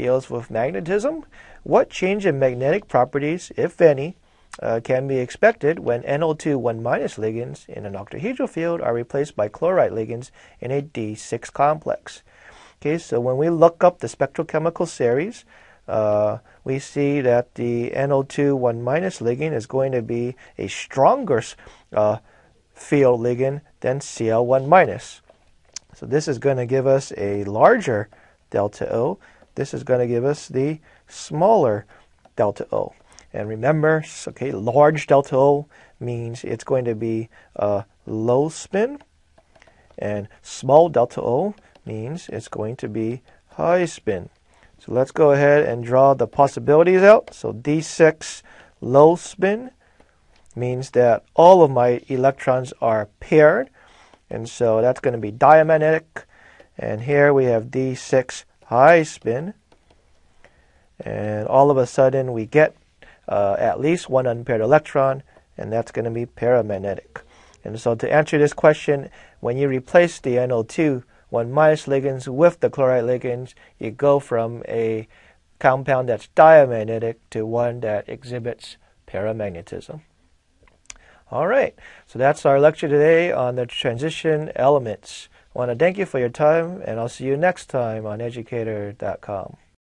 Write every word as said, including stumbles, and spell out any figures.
deals with magnetism. What change in magnetic properties, if any, uh, can be expected when N O two one minus ligands in an octahedral field are replaced by chloride ligands in a D six complex? Okay, so when we look up the spectrochemical series, uh, we see that the N O two one minus ligand is going to be a stronger uh, field ligand than C l one minus. So this is going to give us a larger delta O. This is going to give us the smaller delta O. And remember, okay, large delta O means it's going to be a low spin, and small delta O means it's going to be high spin. So let's go ahead and draw the possibilities out. So D six low spin means that all of my electrons are paired, and so that's going to be diamagnetic. And here we have D six high spin, and all of a sudden we get uh, at least one unpaired electron, and that's going to be paramagnetic. And so to answer this question, when you replace the N O two one minus ligands with the chloride ligands, you go from a compound that's diamagnetic to one that exhibits paramagnetism. All right, so that's our lecture today on the transition elements. I want to thank you for your time, and I'll see you next time on Educator dot com.